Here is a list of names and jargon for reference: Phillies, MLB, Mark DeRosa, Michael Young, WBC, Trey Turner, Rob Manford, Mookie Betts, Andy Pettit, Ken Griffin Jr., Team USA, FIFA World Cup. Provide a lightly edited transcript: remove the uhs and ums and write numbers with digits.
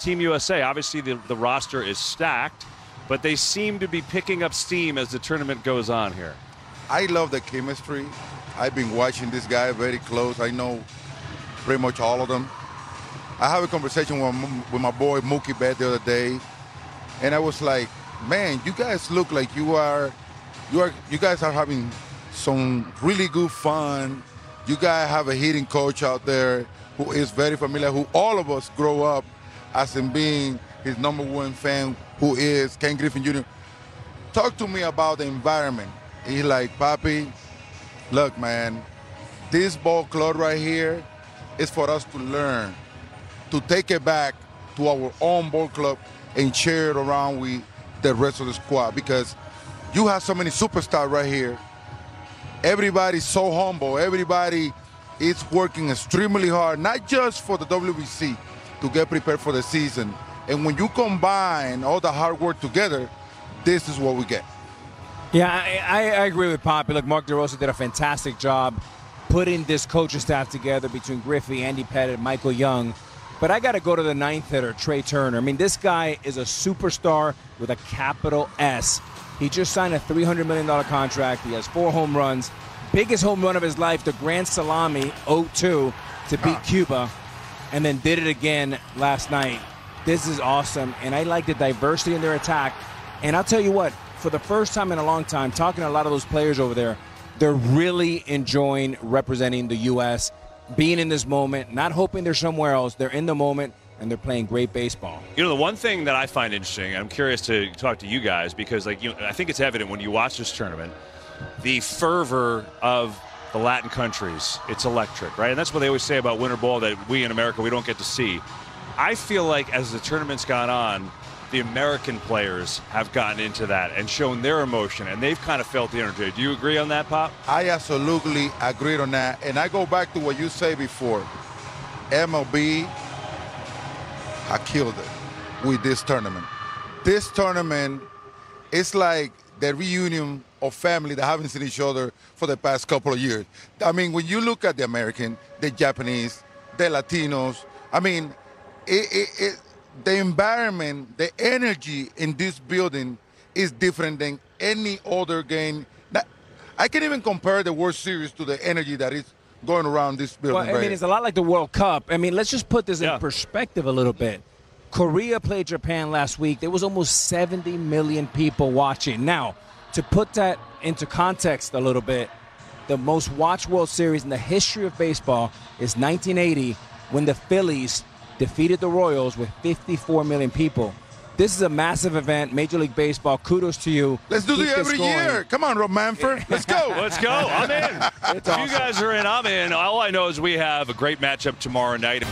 Team USA, obviously the roster is stacked, but they seem to be picking up steam as the tournament goes on here. I love the chemistry. I've been watching this guy very close. I know pretty much all of them. I had a conversation with my boy Mookie Betts the other day, and I was like, man, you guys look like you guys are having some really good fun. You guys have a hitting coach out there who is very familiar, who all of us grow up as in being his number one fan, who is Ken Griffin Jr. Talk to me about the environment. He's like, Papi, look, man, this ball club right here is for us to learn, to take it back to our own ball club and share it around with the rest of the squad, because you have so many superstars right here. Everybody's so humble. Everybody is working extremely hard, not just for the WBC, to get prepared for the season. And when you combine all the hard work together, this is what we get. Yeah, I agree with Poppy. Look, Mark DeRosa did a fantastic job putting this coaching staff together between Griffey, Andy Pettit, Michael Young. But I got to go to the ninth hitter, Trey Turner. I mean, this guy is a superstar with a capital S. He just signed a $300 million contract. He has 4 home runs. Biggest home run of his life, the Grand Salami, 0-2, to beat Cuba, and then did it again last night. This is awesome, and I like the diversity in their attack. And I'll tell you what, for the first time in a long time, talking to a lot of those players over there, they're really enjoying representing the U.S., being in this moment, not hoping they're somewhere else. They're in the moment, and they're playing great baseball. You know, the one thing that I find interesting, I'm curious to talk to you guys, because like, you know, I think it's evident when you watch this tournament, the fervor of the Latin countries, it's electric, right? And that's what they always say about winter ball, that we in America, we don't get to see. I feel like as the tournament's gone on, the American players have gotten into that and shown their emotion, and they've kind of felt the energy. Do you agree on that, Pop? I absolutely agree on that. And I go back to what you say before. MLB, I killed it with this tournament. This tournament, it's like the reunion of family that haven't seen each other for the past couple of years. I mean, when you look at the American, the Japanese, the Latinos, I mean, the environment, the energy in this building is different than any other game. I can't even compare the World Series to the energy that is going around this building. Well, I mean, it's a lot like the World Cup. I mean, let's just put this in perspective a little bit. Korea played Japan last week. There was almost 70 million people watching. Now, to put that into context a little bit, the most watched World Series in the history of baseball is 1980, when the Phillies defeated the Royals with 54 million people. This is a massive event, Major League Baseball. Kudos to you. Let's do this every year. Come on, Rob Manford. Let's go. Let's go. I'm in. It's awesome. You guys are in. I'm in. All I know is we have a great matchup tomorrow night.